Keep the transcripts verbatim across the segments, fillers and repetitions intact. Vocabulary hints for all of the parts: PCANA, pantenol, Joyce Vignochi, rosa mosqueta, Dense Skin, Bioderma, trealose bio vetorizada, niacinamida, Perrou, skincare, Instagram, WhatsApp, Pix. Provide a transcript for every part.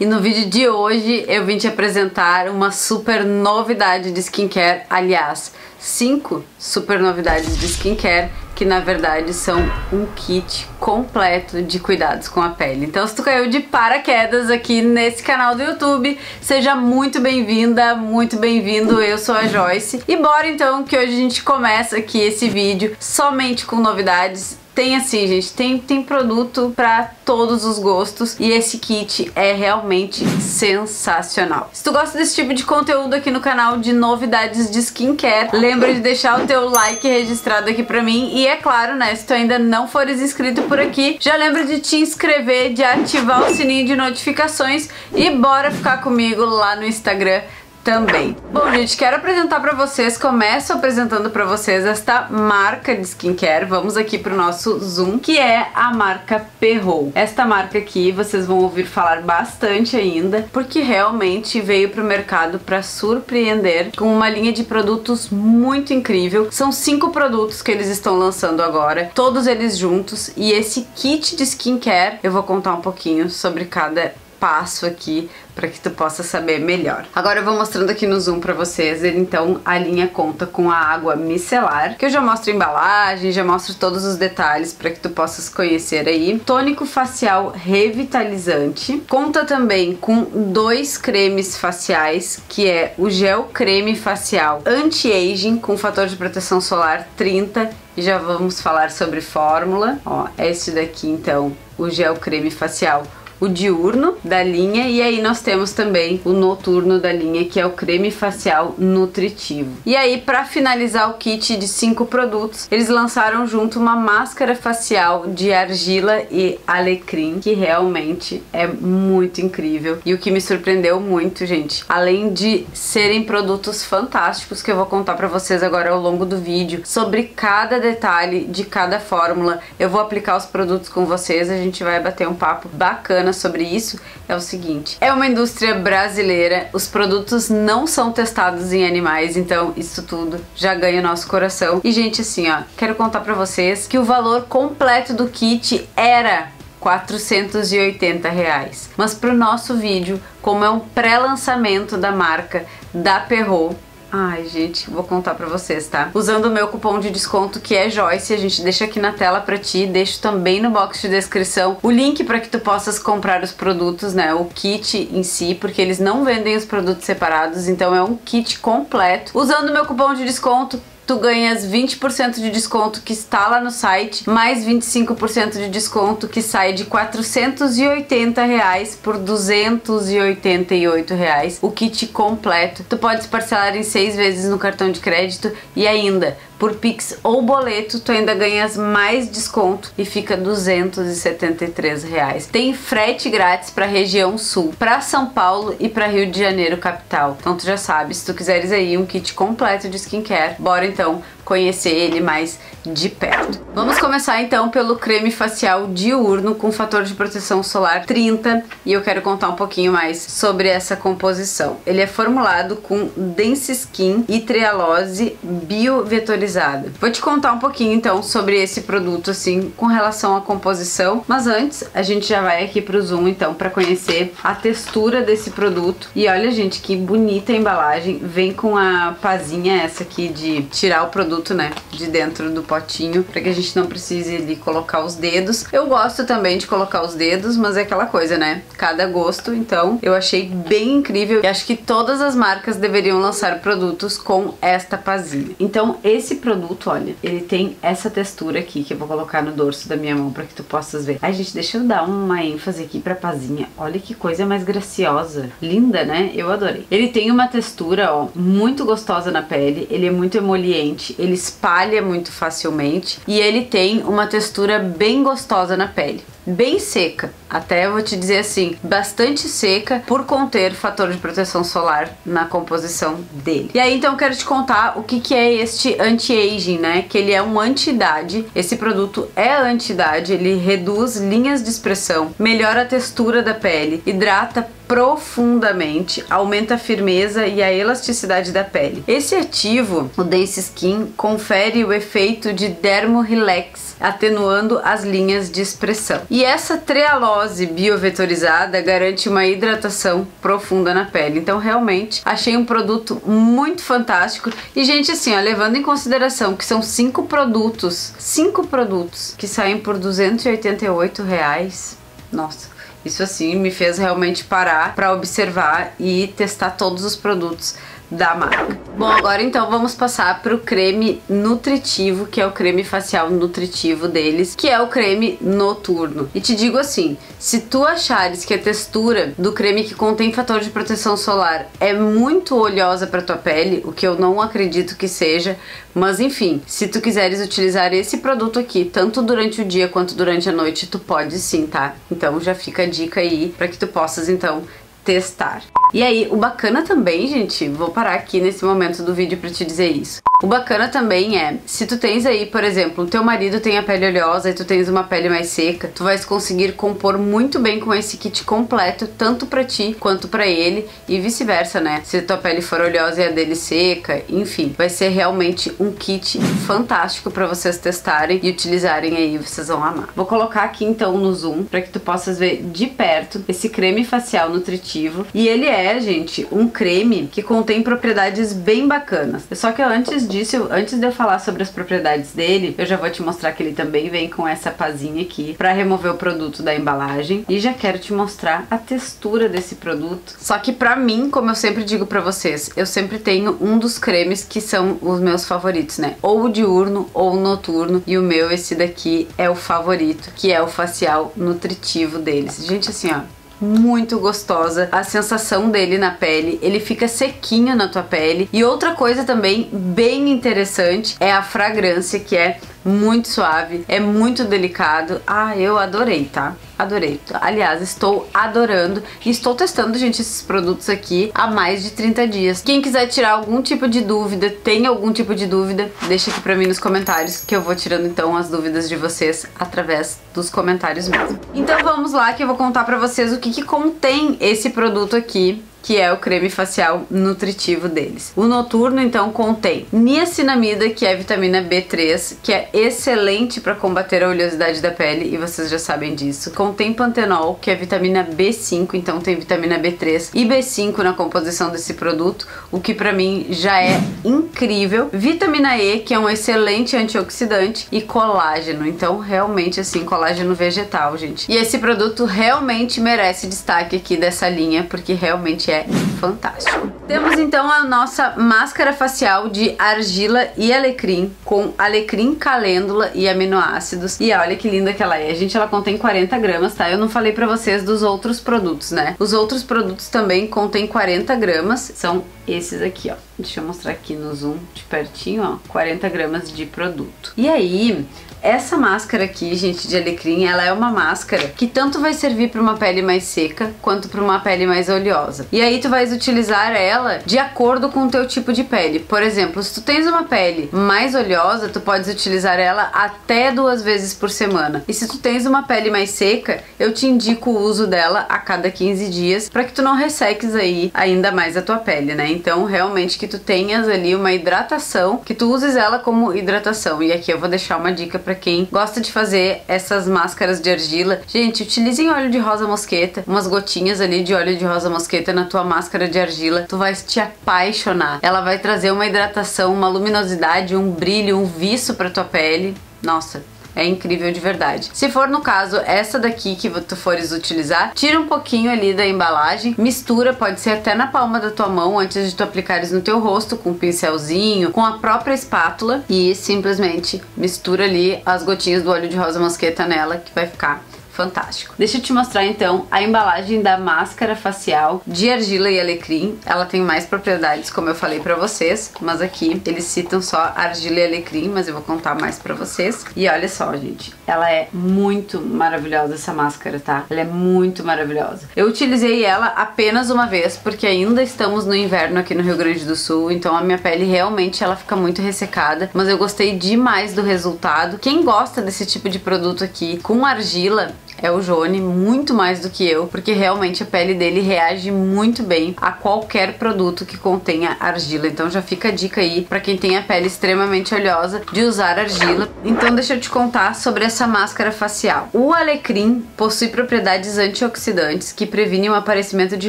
E no vídeo de hoje eu vim te apresentar uma super novidade de skincare, aliás, cinco super novidades de skincare que na verdade são um kit completo de cuidados com a pele. Então se tu caiu de paraquedas aqui nesse canal do YouTube, seja muito bem-vinda, muito bem-vindo, eu sou a Joyce. E bora então que hoje a gente começa aqui esse vídeo somente com novidades. Tem assim, gente, tem, tem produto pra todos os gostos e esse kit é realmente sensacional. Se tu gosta desse tipo de conteúdo aqui no canal de novidades de skincare, lembra de deixar o teu like registrado aqui pra mim e é claro, né, se tu ainda não fores inscrito por aqui, já lembra de te inscrever, de ativar o sininho de notificações e bora ficar comigo lá no Instagram também. Bom, gente, quero apresentar pra vocês, começo apresentando pra vocês esta marca de skincare, vamos aqui pro nosso zoom, que é a marca Perrou. Esta marca aqui, vocês vão ouvir falar bastante ainda, porque realmente veio pro mercado pra surpreender com uma linha de produtos muito incrível. São cinco produtos que eles estão lançando agora, todos eles juntos, e esse kit de skincare, eu vou contar um pouquinho sobre cada passo aqui, para que tu possa saber melhor. Agora eu vou mostrando aqui no zoom pra vocês, então a linha conta com a água micelar, que eu já mostro a embalagem, já mostro todos os detalhes para que tu possas conhecer aí. Tônico facial revitalizante, conta também com dois cremes faciais, que é o gel creme facial anti-aging com fator de proteção solar trinta, e já vamos falar sobre fórmula. Ó, este daqui então, o gel creme facial, o diurno da linha, e aí nós temos também o noturno da linha, que é o creme facial nutritivo. E aí, para finalizar o kit de cinco produtos, eles lançaram junto uma máscara facial de argila e alecrim, que realmente é muito incrível. E o que me surpreendeu muito, gente, além de serem produtos fantásticos, que eu vou contar para vocês agora ao longo do vídeo, sobre cada detalhe de cada fórmula, eu vou aplicar os produtos com vocês, a gente vai bater um papo bacana sobre isso. É o seguinte, é uma indústria brasileira, os produtos não são testados em animais, então isso tudo já ganha o nosso coração. E gente, assim ó, quero contar pra vocês que o valor completo do kit era quatrocentos e oitenta reais, mas pro nosso vídeo, como é um pré-lançamento da marca da Perrou, ai, gente, vou contar pra vocês, tá? Usando o meu cupom de desconto, que é Joyce, a gente deixa aqui na tela pra ti, deixo também no box de descrição o link pra que tu possas comprar os produtos, né? O kit em si, porque eles não vendem os produtos separados, então é um kit completo. Usando o meu cupom de desconto, tu ganhas vinte por cento de desconto que está lá no site, mais vinte e cinco por cento de desconto que sai de quatrocentos e oitenta reais por duzentos e oitenta e oito reais, o kit completo. Tu pode parcelar em seis vezes no cartão de crédito e ainda por Pix ou boleto, tu ainda ganhas mais desconto e fica duzentos e setenta e três reais. Tem frete grátis para região sul, para São Paulo e para Rio de Janeiro capital. Então tu já sabe, se tu quiseres aí um kit completo de skincare, bora então Então, conhecer ele mais de perto. Vamos começar então pelo creme facial diurno com fator de proteção solar trinta, e eu quero contar um pouquinho mais sobre essa composição. Ele é formulado com Dense Skin e trealose bio vetorizada. Vou te contar um pouquinho então sobre esse produto assim com relação à composição, mas antes a gente já vai aqui pro zoom então para conhecer a textura desse produto. E olha, gente, que bonita a embalagem, vem com a pazinha essa aqui de tirar o produto, né, de dentro do potinho, para que a gente não precise ali colocar os dedos. Eu gosto também de colocar os dedos, mas é aquela coisa, né, cada gosto. Então eu achei bem incrível e acho que todas as marcas deveriam lançar produtos com esta pazinha. Então esse produto, olha, ele tem essa textura aqui, que eu vou colocar no dorso da minha mão para que tu possas ver. Ai, gente, deixa eu dar uma ênfase aqui pra pazinha, olha que coisa mais graciosa, linda, né, eu adorei. Ele tem uma textura, ó, muito gostosa na pele, ele é muito emoliente, ele espalha muito facilmente e ele tem uma textura bem gostosa na pele, bem seca, até eu vou te dizer assim, bastante seca por conter fator de proteção solar na composição dele. E aí então quero te contar o que que é este anti-aging, né, que ele é um anti-idade, esse produto é anti-idade, ele reduz linhas de expressão, melhora a textura da pele, hidrata profundamente, aumenta a firmeza e a elasticidade da pele. Esse ativo, o Dense Skin, confere o efeito de dermorelax, atenuando as linhas de expressão. E essa trealose bio vetorizada garante uma hidratação profunda na pele. Então realmente achei um produto muito fantástico. E gente, assim, ó, levando em consideração que são cinco produtos, cinco produtos que saem por duzentos e oitenta e oito reais, nossa, isso assim me fez realmente parar para observar e testar todos os produtos da marca. Bom, agora então vamos passar para o creme nutritivo, que é o creme facial nutritivo deles, que é o creme noturno. E te digo assim, se tu achares que a textura do creme que contém fator de proteção solar é muito oleosa para tua pele, o que eu não acredito que seja, mas enfim, se tu quiseres utilizar esse produto aqui, tanto durante o dia quanto durante a noite, tu pode sim, tá? Então já fica a dica aí para que tu possas então testar. E aí, o bacana também, gente, vou parar aqui nesse momento do vídeo pra te dizer isso. O bacana também é, se tu tens aí, por exemplo, o teu marido tem a pele oleosa e tu tens uma pele mais seca, tu vais conseguir compor muito bem com esse kit completo, tanto pra ti quanto pra ele e vice-versa, né? Se tua pele for oleosa e a dele seca, enfim, vai ser realmente um kit fantástico pra vocês testarem e utilizarem aí, vocês vão amar. Vou colocar aqui então no zoom, pra que tu possas ver de perto esse creme facial nutritivo. E ele é É, gente, um creme que contém propriedades bem bacanas. Só que antes disso, antes de eu falar sobre as propriedades dele, eu já vou te mostrar que ele também vem com essa pazinha aqui pra remover o produto da embalagem. E já quero te mostrar a textura desse produto. Só que pra mim, como eu sempre digo pra vocês, eu sempre tenho um dos cremes que são os meus favoritos, né? Ou o diurno ou o noturno. E o meu, esse daqui, é o favorito, que é o facial nutritivo deles. Gente, assim, ó, muito gostosa a sensação dele na pele, ele fica sequinho na tua pele. E outra coisa também bem interessante é a fragrância, que é muito suave, é muito delicado. Ah, eu adorei, tá? Adorei. Aliás, estou adorando e estou testando, gente, esses produtos aqui há mais de trinta dias. Quem quiser tirar algum tipo de dúvida, tem algum tipo de dúvida, deixa aqui pra mim nos comentários, que eu vou tirando então as dúvidas de vocês através dos comentários mesmo. Então vamos lá, que eu vou contar pra vocês o que que contém esse produto aqui, que é o creme facial nutritivo deles. O noturno, então, contém niacinamida, que é a vitamina B três, que é excelente para combater a oleosidade da pele, e vocês já sabem disso. Contém pantenol, que é a vitamina B cinco, então tem vitamina B três e B cinco na composição desse produto, o que para mim já é incrível. Vitamina E, que é um excelente antioxidante, e colágeno, então realmente, assim, colágeno vegetal, gente. E esse produto realmente merece destaque aqui dessa linha, porque realmente é é fantástico. Temos então a nossa máscara facial de argila e alecrim, com alecrim, calêndula e aminoácidos. E olha que linda que ela é, gente, ela contém quarenta gramas, tá? Eu não falei pra vocês dos outros produtos, né? Os outros produtos também contêm quarenta gramas, são esses aqui, ó. Deixa eu mostrar aqui no zoom de pertinho, ó, quarenta gramas de produto. E aí, essa máscara aqui, gente, de alecrim, ela é uma máscara que tanto vai servir para uma pele mais seca quanto para uma pele mais oleosa. E aí tu vais utilizar ela de acordo com o teu tipo de pele. Por exemplo, se tu tens uma pele mais oleosa, tu podes utilizar ela até duas vezes por semana. E se tu tens uma pele mais seca, eu te indico o uso dela a cada quinze dias, para que tu não resseques aí ainda mais a tua pele, né? Então, realmente que tu tenhas ali uma hidratação, que tu uses ela como hidratação. E aqui eu vou deixar uma dica pra Pra quem gosta de fazer essas máscaras de argila, gente, utilizem óleo de rosa mosqueta, umas gotinhas ali de óleo de rosa mosqueta na tua máscara de argila, tu vai te apaixonar. Ela vai trazer uma hidratação, uma luminosidade, um brilho, um viço pra tua pele. Nossa, é incrível de verdade. Se for no caso essa daqui que tu fores utilizar, tira um pouquinho ali da embalagem, mistura, pode ser até na palma da tua mão antes de tu aplicares no teu rosto, com um pincelzinho, com a própria espátula, e simplesmente mistura ali as gotinhas do óleo de rosa mosqueta nela, que vai ficar fantástico. Deixa eu te mostrar então a embalagem da máscara facial de argila e alecrim. Ela tem mais propriedades, como eu falei pra vocês, mas aqui eles citam só argila e alecrim, mas eu vou contar mais pra vocês. E olha só, gente, ela é muito maravilhosa essa máscara, tá? Ela é muito maravilhosa. Eu utilizei ela apenas uma vez, porque ainda estamos no inverno aqui no Rio Grande do Sul, então a minha pele realmente ela fica muito ressecada, mas eu gostei demais do resultado. Quem gosta desse tipo de produto aqui com argila, é o Johnny, muito mais do que eu, porque realmente a pele dele reage muito bem a qualquer produto que contenha argila. Então já fica a dica aí pra quem tem a pele extremamente oleosa de usar argila. Então deixa eu te contar sobre essa máscara facial. O alecrim possui propriedades antioxidantes que previnem o aparecimento de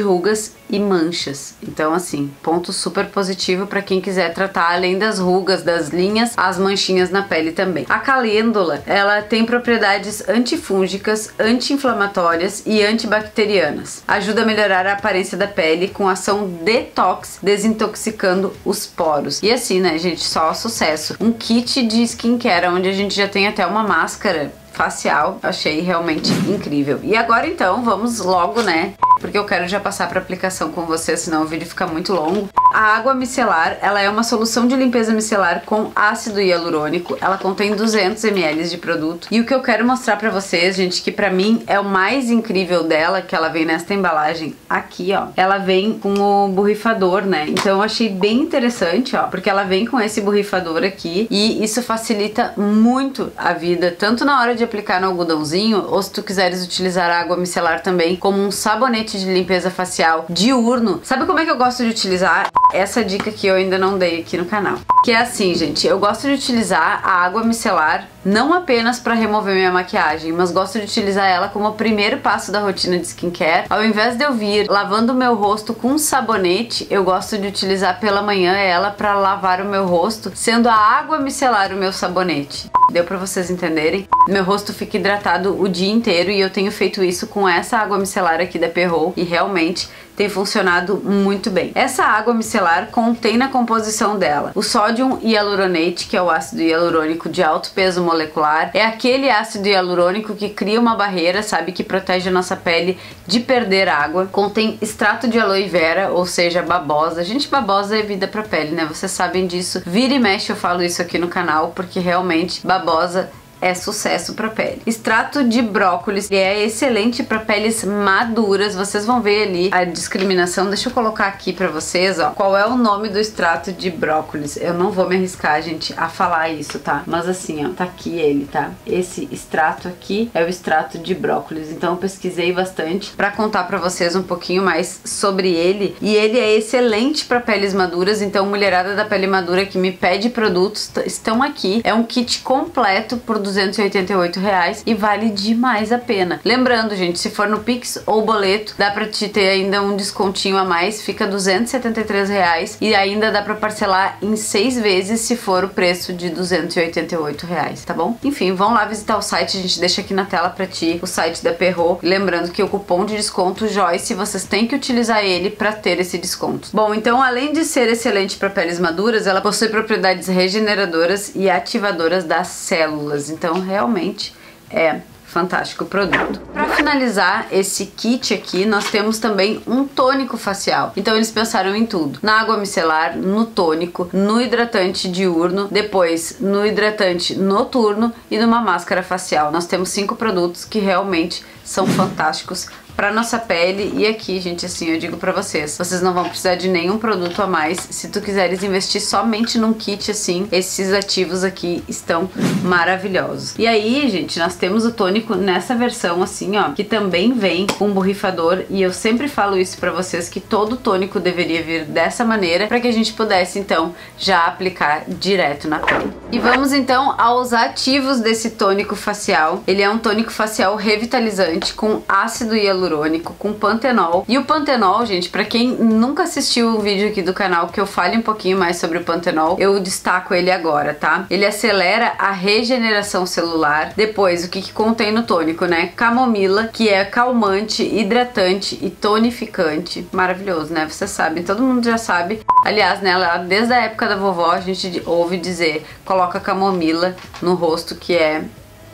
rugas e manchas. Então assim, ponto super positivo pra quem quiser tratar além das rugas, das linhas, as manchinhas na pele também. A calêndula, ela tem propriedades antifúngicas, anti-inflamatórias e antibacterianas. Ajuda a melhorar a aparência da pele com ação detox, desintoxicando os poros. E assim, né, gente, só sucesso. Um kit de skincare, onde a gente já tem até uma máscara facial, achei realmente incrível. E agora então, vamos logo, né, porque eu quero já passar para aplicação com você, senão o vídeo fica muito longo. A água micelar, ela é uma solução de limpeza micelar com ácido hialurônico. Ela contém duzentos mililitros de produto. E o que eu quero mostrar pra vocês, gente, que pra mim é o mais incrível dela, que ela vem nesta embalagem aqui, ó. Ela vem com o borrifador, né? Então eu achei bem interessante, ó, porque ela vem com esse borrifador aqui e isso facilita muito a vida, tanto na hora de aplicar no algodãozinho, ou se tu quiseres utilizar a água micelar também como um sabonete de limpeza facial diurno. Sabe como é que eu gosto de utilizar? Essa dica que eu ainda não dei aqui no canal, que é assim, gente, eu gosto de utilizar a água micelar não apenas para remover minha maquiagem, mas gosto de utilizar ela como o primeiro passo da rotina de skincare. Ao invés de eu vir lavando o meu rosto com sabonete, eu gosto de utilizar pela manhã ela para lavar o meu rosto, sendo a água micelar o meu sabonete. Deu para vocês entenderem? Meu rosto fica hidratado o dia inteiro e eu tenho feito isso com essa água micelar aqui da Perrou e realmente tem funcionado muito bem. Essa água micelar contém na composição dela o sódio hialuronate, que é o ácido hialurônico de alto peso molecular. É aquele ácido hialurônico que cria uma barreira, sabe, que protege a nossa pele de perder água. Contém extrato de aloe vera, ou seja, babosa. Gente, babosa é vida pra pele, né? Vocês sabem disso. Vira e mexe eu falo isso aqui no canal, porque realmente babosa é sucesso para pele. Extrato de brócolis, ele é excelente para peles maduras. Vocês vão ver ali a discriminação. Deixa eu colocar aqui para vocês, ó, qual é o nome do extrato de brócolis. Eu não vou me arriscar, gente, a falar isso, tá? Mas assim, ó, tá aqui ele, tá? Esse extrato aqui é o extrato de brócolis. Então eu pesquisei bastante para contar para vocês um pouquinho mais sobre ele. E ele é excelente para peles maduras. Então, mulherada da pele madura que me pede produtos, estão aqui. É um kit completo por duzentos e oitenta e oito reais e vale demais a pena. Lembrando, gente, se for no Pix ou boleto, dá pra te ter ainda um descontinho a mais, fica duzentos e setenta e três reais e ainda dá pra parcelar em seis vezes se for o preço de duzentos e oitenta e oito reais, tá bom? Enfim, vão lá visitar o site, a gente deixa aqui na tela pra ti o site da Perrou. Lembrando que o cupom de desconto Joyce, vocês têm que utilizar ele pra ter esse desconto. Bom, então além de ser excelente pra peles maduras, ela possui propriedades regeneradoras e ativadoras das células. Então, realmente é fantástico produto. Para finalizar esse kit aqui, nós temos também um tônico facial. Então eles pensaram em tudo. Na água micelar, no tônico, no hidratante diurno, depois no hidratante noturno e numa máscara facial. Nós temos cinco produtos que realmente são fantásticos pra nossa pele. E aqui, gente, assim, eu digo pra vocês, vocês não vão precisar de nenhum produto a mais. Se tu quiseres investir somente num kit assim, esses ativos aqui estão maravilhosos. E aí, gente, nós temos o tônico nessa versão assim, ó, que também vem com borrifador. E eu sempre falo isso pra vocês, que todo tônico deveria vir dessa maneira, pra que a gente pudesse, então, já aplicar direto na pele. E vamos, então, aos ativos desse tônico facial. Ele é um tônico facial revitalizante com ácido hialurônico hialurônico, com pantenol. E o pantenol, gente, pra quem nunca assistiu o vídeo aqui do canal que eu fale um pouquinho mais sobre o pantenol, eu destaco ele agora, tá? Ele acelera a regeneração celular. Depois, o que que contém no tônico, né? Camomila, que é calmante, hidratante e tonificante. Maravilhoso, né? Vocês sabem, todo mundo já sabe. Aliás, né, lá desde a época da vovó a gente ouve dizer, coloca camomila no rosto, que é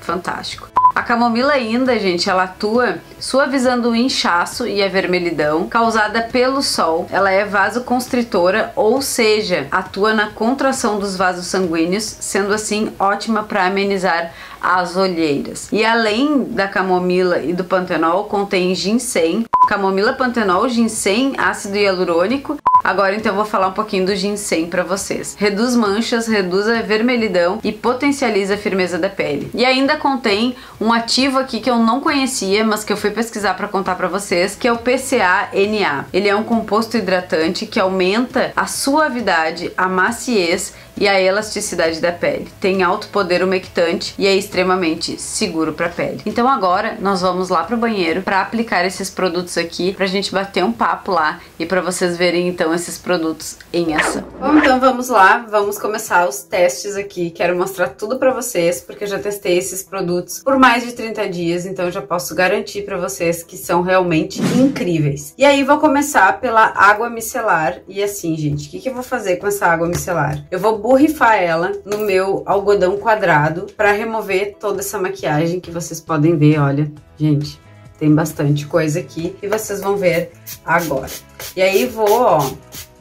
fantástico. A camomila ainda, gente, ela atua suavizando o inchaço e a vermelhidão causada pelo sol. Ela é vasoconstritora, ou seja, atua na contração dos vasos sanguíneos, sendo assim ótima para amenizar as olheiras. E além da camomila e do pantenol, contém ginseng, camomila, pantenol, ginseng, ácido hialurônico, Agora então eu vou falar um pouquinho do ginseng pra vocês. Reduz manchas, reduz a vermelhidão e potencializa a firmeza da pele. E ainda contém um ativo aqui que eu não conhecia, mas que eu fui pesquisar pra contar pra vocês, que é o P C A N A. Ele é um composto hidratante que aumenta a suavidade, a maciez e a elasticidade da pele. Tem alto poder umectante e é extremamente seguro pra pele. Então agora nós vamos lá pro banheiro pra aplicar esses produtos aqui, pra gente bater um papo lá e pra vocês verem então esses produtos em ação. Bom, então vamos lá, vamos começar os testes aqui. Quero mostrar tudo pra vocês, porque eu já testei esses produtos por mais de trinta dias, então eu já posso garantir pra vocês que são realmente incríveis. E aí vou começar pela água micelar. E assim, gente, o que que eu vou fazer com essa água micelar? Eu vou borrifar ela no meu algodão quadrado para remover toda essa maquiagem que vocês podem ver. Olha, gente, tem bastante coisa aqui e vocês vão ver agora. E aí vou, ó,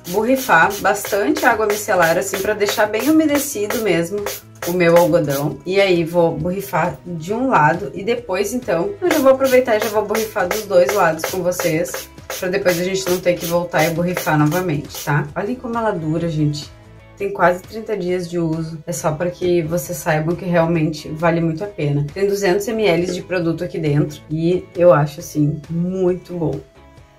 borrifar bastante água micelar assim para deixar bem umedecido mesmo o meu algodão. E aí vou borrifar de um lado e depois então eu já vou aproveitar e já vou borrifar dos dois lados com vocês, para depois a gente não ter que voltar e borrifar novamente, tá? Olhem como ela dura, gente. Tem quase trinta dias de uso, é só para que vocês saibam que realmente vale muito a pena. Tem duzentos mililitros de produto aqui dentro e eu acho, assim, muito bom,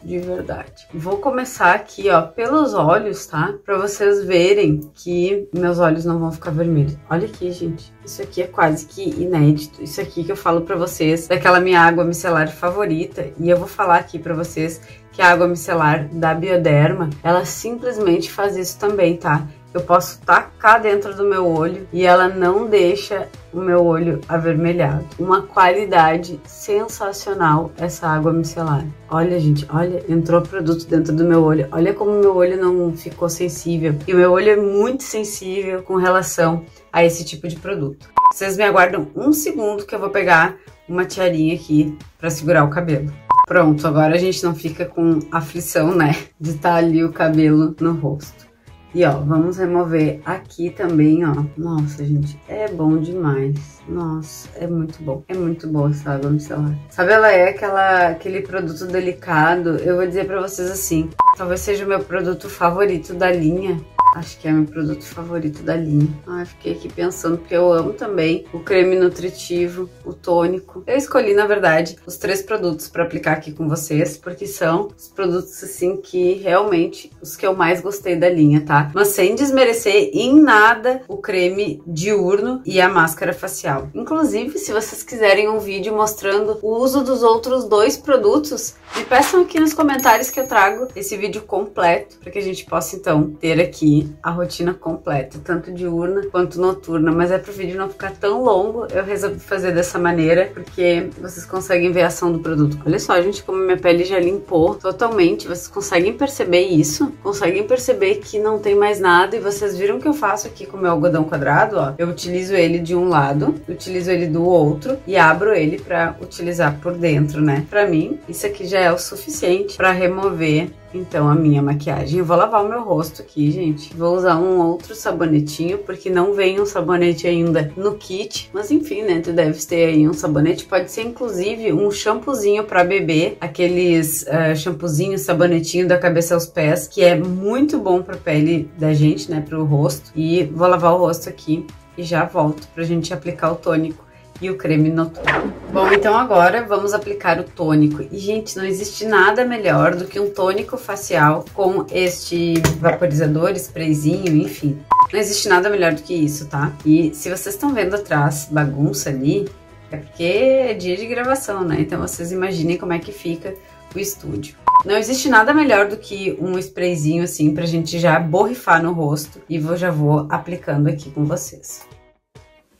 de verdade. Vou começar aqui, ó, pelos olhos, tá? Para vocês verem que meus olhos não vão ficar vermelhos. Olha aqui, gente, isso aqui é quase que inédito. Isso aqui que eu falo para vocês, daquela minha água micelar favorita, e eu vou falar aqui para vocês que a água micelar da Bioderma, ela simplesmente faz isso também, tá? Eu posso tacar dentro do meu olho e ela não deixa o meu olho avermelhado. Uma qualidade sensacional essa água micelar. Olha, gente, olha, entrou produto dentro do meu olho. Olha como meu olho não ficou sensível. E o meu olho é muito sensível com relação a esse tipo de produto. Vocês me aguardam um segundo que eu vou pegar uma tiarinha aqui para segurar o cabelo. Pronto, agora a gente não fica com aflição, né? De estar ali o cabelo no rosto. E ó, vamos remover aqui também, ó. Nossa, gente, é bom demais. Nossa, é muito bom. É muito boa essa água micelar. Sabe, ela é aquela, aquele produto delicado. Eu vou dizer pra vocês assim, talvez seja o meu produto favorito da linha. Acho que é meu produto favorito da linha. Ah, fiquei aqui pensando, porque eu amo também o creme nutritivo, o tônico. Eu escolhi, na verdade, os três produtos para aplicar aqui com vocês, porque são os produtos, assim, que realmente os que eu mais gostei da linha, tá? Mas sem desmerecer em nada o creme diurno e a máscara facial. Inclusive, se vocês quiserem um vídeo mostrando o uso dos outros dois produtos, me peçam aqui nos comentários que eu trago esse vídeo completo, para que a gente possa, então, ter aqui a rotina completa, tanto diurna quanto noturna, mas é pro vídeo não ficar tão longo, eu resolvi fazer dessa maneira porque vocês conseguem ver a ação do produto. Olha só, gente, como minha pele já limpou totalmente, vocês conseguem perceber isso? Conseguem perceber que não tem mais nada? E vocês viram que eu faço aqui com o meu algodão quadrado, ó, eu utilizo ele de um lado, utilizo ele do outro e abro ele pra utilizar por dentro, né? Pra mim, isso aqui já é o suficiente pra remover então a minha maquiagem. Eu vou lavar o meu rosto aqui, gente. Vou usar um outro sabonetinho, porque não vem um sabonete ainda no kit. Mas enfim, né, tu deve ter aí um sabonete. Pode ser, inclusive, um shampoozinho pra bebê. Aqueles uh, shampoozinho, sabonetinho da cabeça aos pés, que é muito bom pra pele da gente, né, pro rosto. E vou lavar o rosto aqui e já volto pra gente aplicar o tônico e o creme noturno. Bom, então agora vamos aplicar o tônico. E, gente, não existe nada melhor do que um tônico facial com este vaporizador, sprayzinho, enfim. Não existe nada melhor do que isso, tá? E se vocês estão vendo atrás bagunça ali, é porque é dia de gravação, né? Então vocês imaginem como é que fica o estúdio. Não existe nada melhor do que um sprayzinho assim pra gente já borrifar no rosto. E eu já vou aplicando aqui com vocês.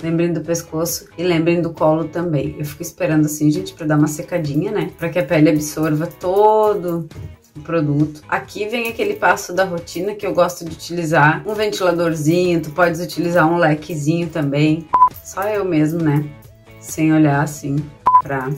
Lembrem do pescoço e lembrem do colo também. Eu fico esperando assim, gente, pra dar uma secadinha, né? Pra que a pele absorva todo o produto. Aqui vem aquele passo da rotina que eu gosto de utilizar. Um ventiladorzinho, tu podes utilizar um lequezinho também. Só eu mesmo, né? Sem olhar assim pra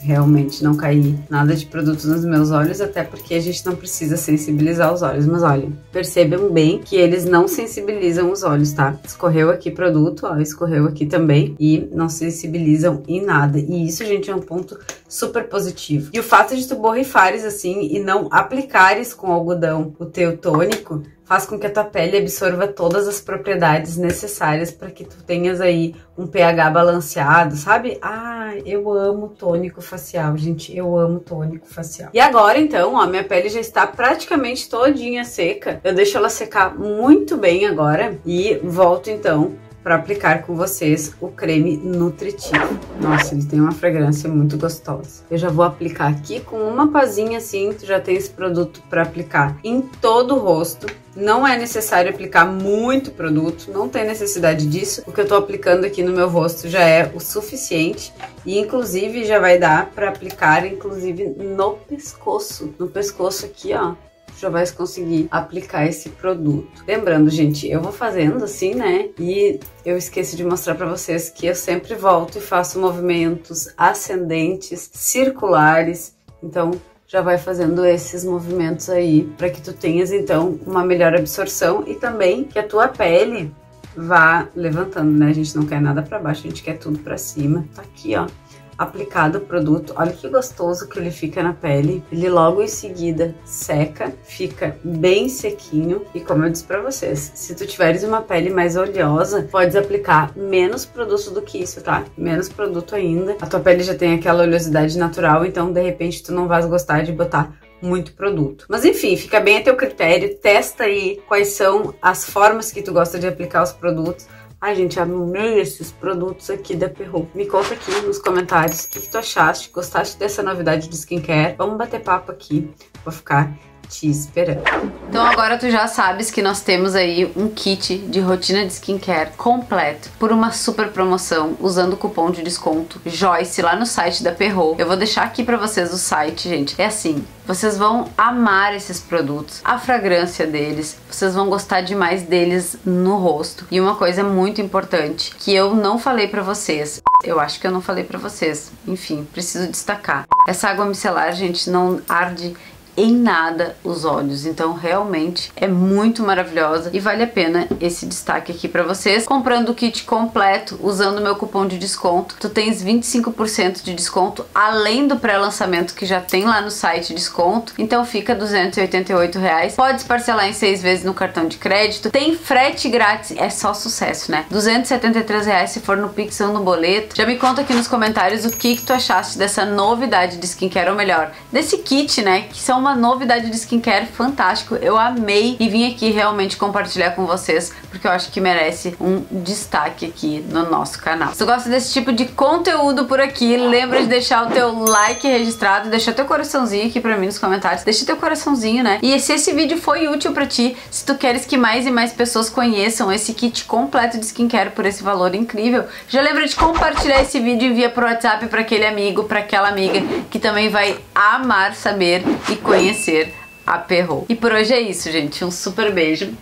realmente não cair nada de produto nos meus olhos, até porque a gente não precisa sensibilizar os olhos. Mas olha, percebam bem que eles não sensibilizam os olhos, tá? Escorreu aqui produto, ó, escorreu aqui também e não sensibilizam em nada. E isso, gente, é um ponto super positivo. E o fato de tu borrifares assim e não aplicares com algodão o teu tônico faz com que a tua pele absorva todas as propriedades necessárias para que tu tenhas aí um pH balanceado, sabe? Ah, eu amo tônico facial, gente, eu amo tônico facial. E agora, então, ó, minha pele já está praticamente todinha seca. Eu deixo ela secar muito bem agora e volto, então, para aplicar com vocês o creme nutritivo. Nossa, ele tem uma fragrância muito gostosa. Eu já vou aplicar aqui com uma pazinha assim, tu já tem esse produto para aplicar em todo o rosto. Não é necessário aplicar muito produto, não tem necessidade disso. O que eu tô aplicando aqui no meu rosto já é o suficiente e inclusive já vai dar para aplicar inclusive no pescoço, no pescoço aqui, ó. Já vai conseguir aplicar esse produto. Lembrando, gente, eu vou fazendo assim, né? E eu esqueci de mostrar pra vocês que eu sempre volto e faço movimentos ascendentes, circulares. Então, já vai fazendo esses movimentos aí para que tu tenhas, então, uma melhor absorção e também que a tua pele vá levantando, né? A gente não quer nada pra baixo, a gente quer tudo pra cima. Tá aqui, ó, aplicado o produto, olha que gostoso que ele fica na pele, ele logo em seguida seca, fica bem sequinho e como eu disse pra vocês, se tu tiveres uma pele mais oleosa, podes aplicar menos produto do que isso, tá? Menos produto ainda, a tua pele já tem aquela oleosidade natural, então de repente tu não vais gostar de botar muito produto. Mas enfim, fica bem a teu critério, testa aí quais são as formas que tu gosta de aplicar os produtos. Ai, gente, amei esses produtos aqui da Perrou. Me conta aqui nos comentários o que, que tu achaste, gostaste dessa novidade de skincare. Vamos bater papo aqui, vou ficar te esperando. Então agora tu já sabes que nós temos aí um kit de rotina de skincare completo por uma super promoção usando o cupom de desconto Joyce lá no site da Perrou. Eu vou deixar aqui pra vocês o site, gente. É assim, vocês vão amar esses produtos, a fragrância deles, vocês vão gostar demais deles no rosto. E uma coisa muito importante que eu não falei pra vocês, eu acho que eu não falei pra vocês, enfim, preciso destacar. Essa água micelar, gente, não arde em nada os olhos, então realmente é muito maravilhosa e vale a pena esse destaque aqui pra vocês. Comprando o kit completo, usando o meu cupom de desconto, tu tens vinte e cinco por cento de desconto, além do pré-lançamento que já tem lá no site desconto, então fica duzentos e oitenta e oito reais. Podes parcelar em seis vezes no cartão de crédito, tem frete grátis, é só sucesso, né? duzentos e setenta e três reais se for no Pix ou no boleto. Já me conta aqui nos comentários o que, que tu achaste dessa novidade de skincare, ou melhor, desse kit, né? Que são uma Uma novidade de skincare fantástico, eu amei e vim aqui realmente compartilhar com vocês porque eu acho que merece um destaque aqui no nosso canal. Se tu gosta desse tipo de conteúdo por aqui, lembra de deixar o teu like registrado, deixa teu coraçãozinho aqui pra mim nos comentários, deixa teu coraçãozinho, né? E se esse vídeo foi útil pra ti, se tu queres que mais e mais pessoas conheçam esse kit completo de skincare por esse valor incrível, já lembra de compartilhar esse vídeo e envia pro WhatsApp pra aquele amigo, pra aquela amiga que também vai amar saber e conhecer conhecer a Perrou. E por hoje é isso, gente. Um super beijo.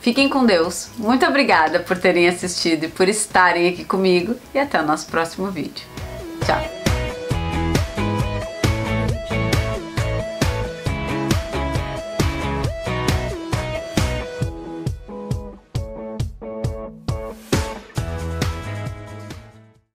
Fiquem com Deus. Muito obrigada por terem assistido e por estarem aqui comigo. E até o nosso próximo vídeo. Tchau!